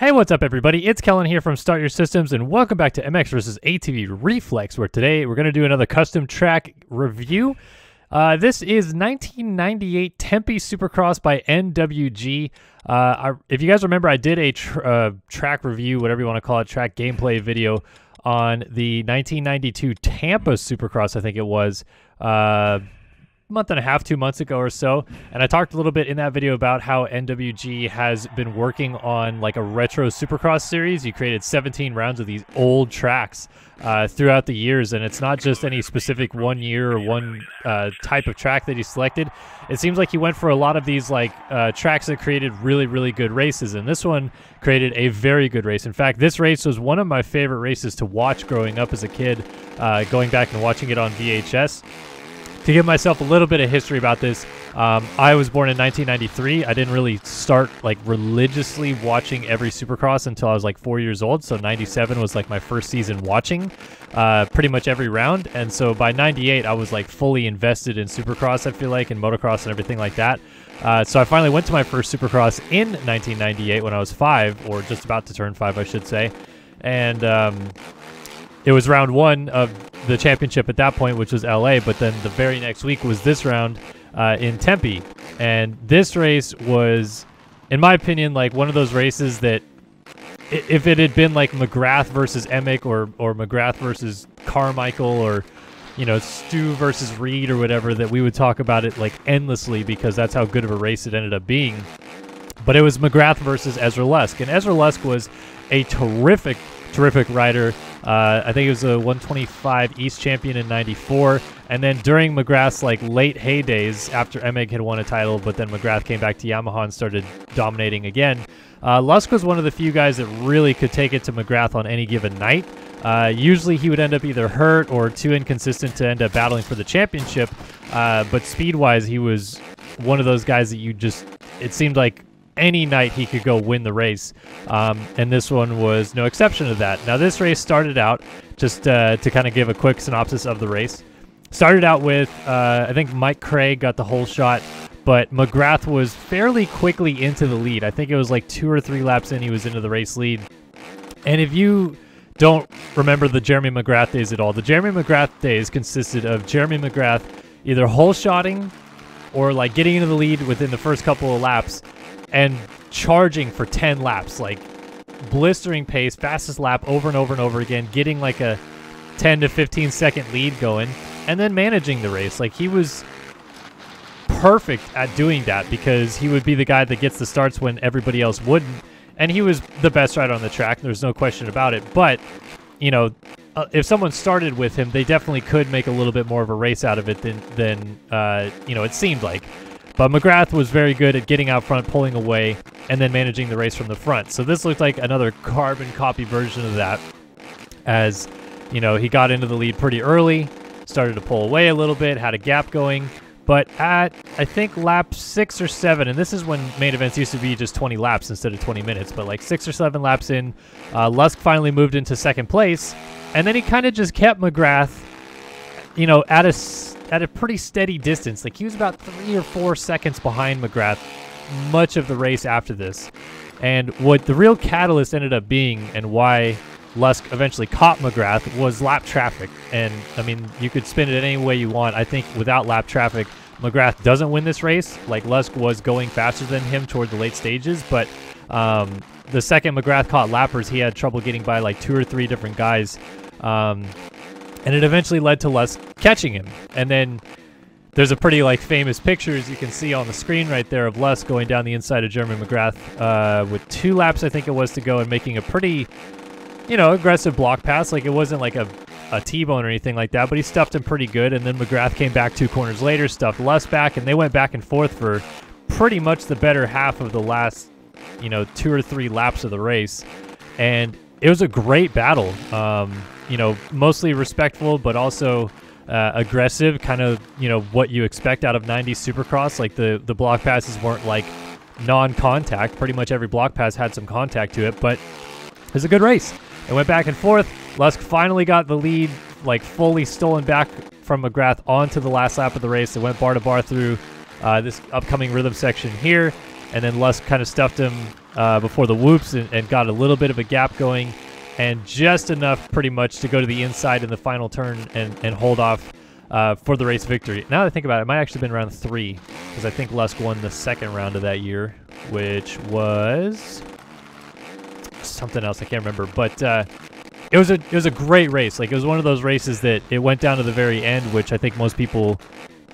Hey, what's up everybody? It's Kellen here from Start Your Systems and welcome back to MX vs. ATV Reflex, where today we're going to do another custom track review. This is 1998 Tempe Supercross by NWG. If you guys remember, I did a track review, whatever you want to call it, track gameplay video on the 1992 Tampa Supercross, I think it was, month and a half, 2 months ago or so, and I talked a little bit in that video about how NWG has been working on like a retro supercross series. You created 17 rounds of these old tracks throughout the years, and it's not just any specific 1 year or one type of track that he selected. It seems like he went for a lot of these like tracks that created really good races, and this one created a very good race. In fact, this race was one of my favorite races to watch growing up as a kid, going back and watching it on VHS. To give myself a little bit of history about this, I was born in 1993. I didn't really start like religiously watching every Supercross until I was like 4 years old. So 97 was like my first season watching pretty much every round. And so by 98, I was like fully invested in Supercross, I feel like, and motocross and everything like that. So I finally went to my first Supercross in 1998 when I was five, or just about to turn five, I should say. And it was round one of the championship at that point, which was LA, but then the very next week was this round in Tempe. And this race was, in my opinion, like one of those races that if it had been like McGrath versus Emick or McGrath versus Carmichael or, you know, Stu versus Reed or whatever, that we would talk about it like endlessly, because that's how good of a race it ended up being. But it was McGrath versus Ezra Lusk, and Ezra Lusk was a terrific rider. I think he was a 125 East champion in 94, and then during McGrath's like late heydays, after Emig had won a title, but then McGrath came back to Yamaha and started dominating again, Lusk was one of the few guys that really could take it to McGrath on any given night. Usually he would end up either hurt or too inconsistent to end up battling for the championship, but speed-wise he was one of those guys that you just, it seemed like any night he could go win the race, and this one was no exception to that. Now this race started out, just to kind of give a quick synopsis of the race, started out with I think Mike Craig got the whole shot, but McGrath was fairly quickly into the lead. I think it was like 2 or 3 laps in, he was into the race lead. And if you don't remember the Jeremy McGrath days at all, the Jeremy McGrath days consisted of Jeremy McGrath either whole shotting or like getting into the lead within the first couple of laps and charging for 10 laps, like blistering pace, fastest lap over and over and over again, getting like a 10 to 15 second lead going, and then managing the race. Like he was perfect at doing that, because he would be the guy that gets the starts when everybody else wouldn't, and he was the best rider on the track, there's no question about it. But, you know, if someone started with him, they definitely could make a little bit more of a race out of it than you know, it seemed like. But McGrath was very good at getting out front, pulling away, and then managing the race from the front. So this looked like another carbon copy version of that, as, you know, he got into the lead pretty early, started to pull away a little bit, had a gap going, but at, I think, lap 6 or 7, and this is when main events used to be just 20 laps instead of 20 minutes, but like 6 or 7 laps in, Lusk finally moved into second place, and then he kind of just kept McGrath, you know, at a pretty steady distance. Like he was about 3 or 4 seconds behind McGrath much of the race after this. And what the real catalyst ended up being, and why Lusk eventually caught McGrath, was lap traffic. And I mean, you could spin it any way you want. I think without lap traffic, McGrath doesn't win this race. Like Lusk was going faster than him toward the late stages, but the second McGrath caught lappers, he had trouble getting by like 2 or 3 different guys. And it eventually led to Lusk catching him. And then there's a pretty like famous picture, as you can see on the screen right there, of Lusk going down the inside of Jeremy McGrath with 2 laps, I think it was, to go, and making a pretty, you know, aggressive block pass. Like it wasn't like a T-bone or anything like that, but he stuffed him pretty good. And then McGrath came back 2 corners later, stuffed Lusk back, and they went back and forth for pretty much the better half of the last, you know, 2 or 3 laps of the race. And it was a great battle. You know, mostly respectful, but also aggressive, kind of, you know, what you expect out of 90s Supercross. Like the block passes weren't like non-contact. Pretty much every block pass had some contact to it, but it was a good race. It went back and forth. Lusk finally got the lead, like fully stolen back from McGrath onto the last lap of the race. It went bar to bar through this upcoming rhythm section here, and then Lusk kind of stuffed him before the whoops and got a little bit of a gap going and just enough pretty much to go to the inside in the final turn and hold off for the race victory. Now that I think about it, it might have actually been round 3 because I think Lusk won the second round of that year, which was something else I can't remember. But it was a great race. Like, it was one of those races that it went down to the very end, which I think most people,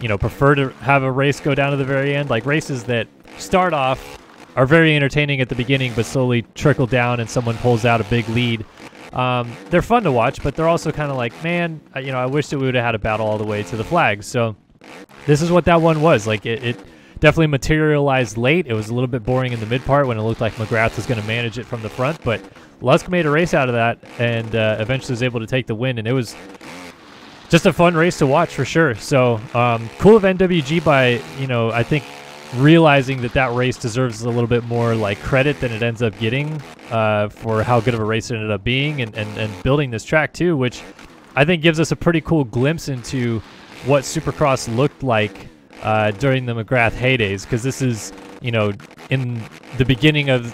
you know, prefer to have a race go down to the very end. Like, races that start off are very entertaining at the beginning, but slowly trickle down and someone pulls out a big lead. They're fun to watch, but they're also kind of like, man, you know, I wish that we would have had a battle all the way to the flag. So this is what that one was. Like, it definitely materialized late. It was a little bit boring in the mid part when it looked like McGrath was going to manage it from the front, but Lusk made a race out of that and eventually was able to take the win. And it was just a fun race to watch for sure. So cool of NWG by, you know, I think realizing that that race deserves a little bit more like credit than it ends up getting for how good of a race it ended up being, and building this track too, which I think gives us a pretty cool glimpse into what Supercross looked like during the McGrath heydays, because this is, you know, in the beginning of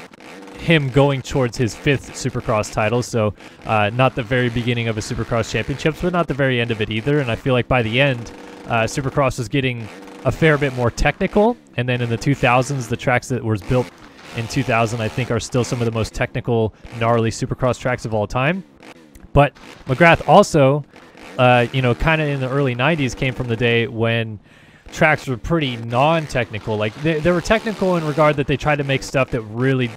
him going towards his 5th Supercross title. So not the very beginning of a Supercross championships, but not the very end of it either. And I feel like by the end, Supercross was getting a fair bit more technical. And then in the 2000s, the tracks that was built in 2000, I think, are still some of the most technical, gnarly Supercross tracks of all time. But McGrath also, you know, kind of in the early 90s came from the day when tracks were pretty non-technical. Like, they were technical in regard that they tried to make stuff that really,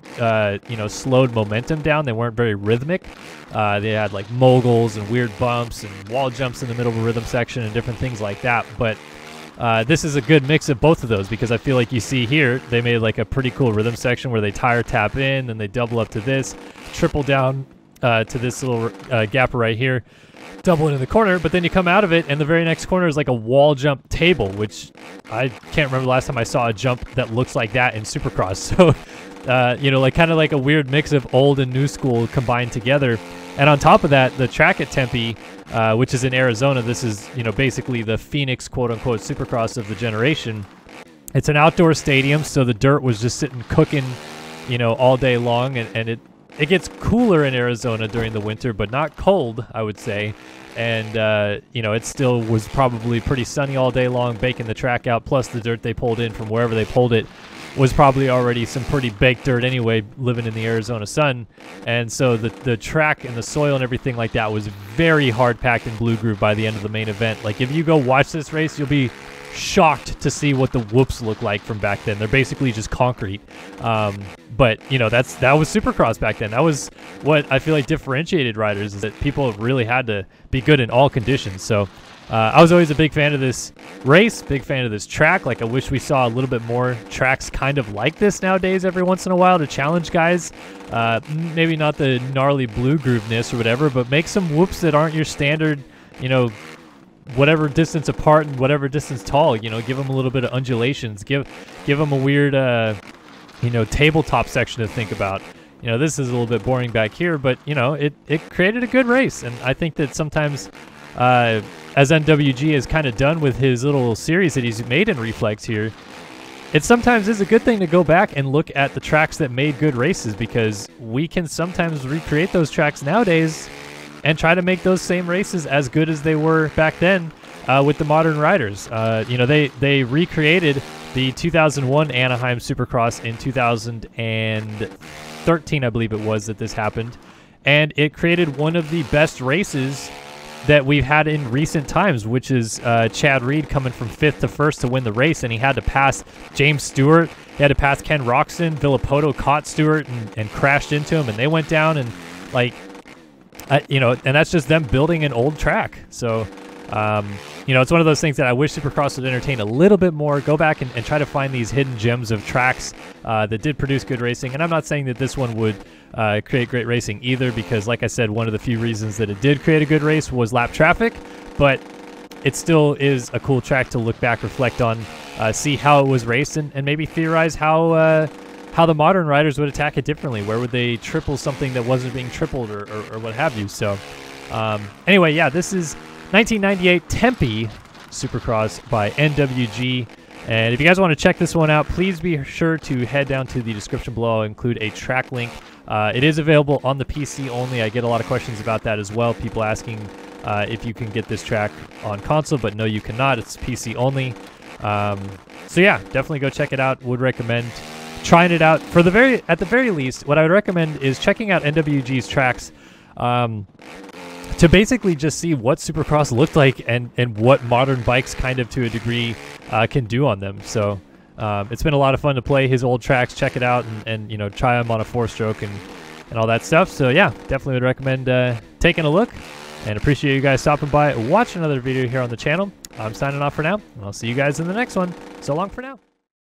you know, slowed momentum down. They weren't very rhythmic. They had like moguls and weird bumps and wall jumps in the middle of a rhythm section and different things like that. But this is a good mix of both of those, because I feel like you see here, they made like a pretty cool rhythm section where they tire tap in, then they double up to this, triple down to this little gapper right here, double into the corner, but then you come out of it and the very next corner is like a wall jump table, which I can't remember the last time I saw a jump that looks like that in Supercross. So, you know, like kind of like a weird mix of old and new school combined together. And on top of that, the track at Tempe, which is in Arizona, this is, you know, basically the Phoenix, quote unquote, Supercross of the generation. It's an outdoor stadium, so the dirt was just sitting cooking, you know, all day long. And it gets cooler in Arizona during the winter, but not cold, I would say. And, you know, it still was probably pretty sunny all day long, baking the track out. Plus the dirt they pulled in from wherever they pulled it was probably already some pretty baked dirt anyway, living in the Arizona sun. And so the track and the soil and everything like that was very hard packed in Blue Groove by the end of the main event. Like, if you go watch this race, you'll be shocked to see what the whoops look like from back then. They're basically just concrete. But, you know, that was Supercross back then. That was what I feel like differentiated riders, is that people really had to be good in all conditions. So I was always a big fan of this race, big fan of this track. Like, I wish we saw a little bit more tracks kind of like this nowadays every once in a while to challenge guys. Maybe not the gnarly Blue Grooveness or whatever, but make some whoops that aren't your standard, you know, whatever distance apart and whatever distance tall. You know, give them a little bit of undulations. Give them a weird... you know, tabletop section to think about. You know, this is a little bit boring back here, but, you know, it created a good race. And I think that sometimes, as NWG is kind of done with his little series that he's made in Reflex here, it sometimes is a good thing to go back and look at the tracks that made good races, because we can sometimes recreate those tracks nowadays and try to make those same races as good as they were back then with the modern riders. You know, they recreated the 2001 Anaheim Supercross in 2013, I believe it was, that this happened. And it created one of the best races that we've had in recent times, which is Chad Reed coming from 5th to 1st to win the race. And he had to pass James Stewart. He had to pass Ken Roczen. Villopoto caught Stewart and crashed into him. And they went down and, like, you know, and that's just them building an old track. So... you know, it's one of those things that I wish Supercross would entertain a little bit more. Go back and try to find these hidden gems of tracks that did produce good racing. And I'm not saying that this one would create great racing either, because, like I said, one of the few reasons that it did create a good race was lap traffic. But it still is a cool track to look back, reflect on, see how it was raced, and maybe theorize how the modern riders would attack it differently. Where would they triple something that wasn't being tripled or what have you. So anyway, yeah, this is... 1998 Tempe Supercross by NWG. And if you guys want to check this one out, please be sure to head down to the description below. I'll include a track link. It is available on the PC only. I get a lot of questions about that as well. People asking if you can get this track on console, but no, you cannot. It's PC only. So yeah, definitely go check it out. Would recommend trying it out. For the at the very least, what I would recommend is checking out NWG's tracks to basically just see what Supercross looked like and what modern bikes kind of to a degree can do on them. So it's been a lot of fun to play his old tracks, check it out, and you know, try them on a 4-stroke and all that stuff. So yeah, definitely would recommend taking a look, and appreciate you guys stopping by, watch another video here on the channel. I'm signing off for now, and I'll see you guys in the next one. So long for now.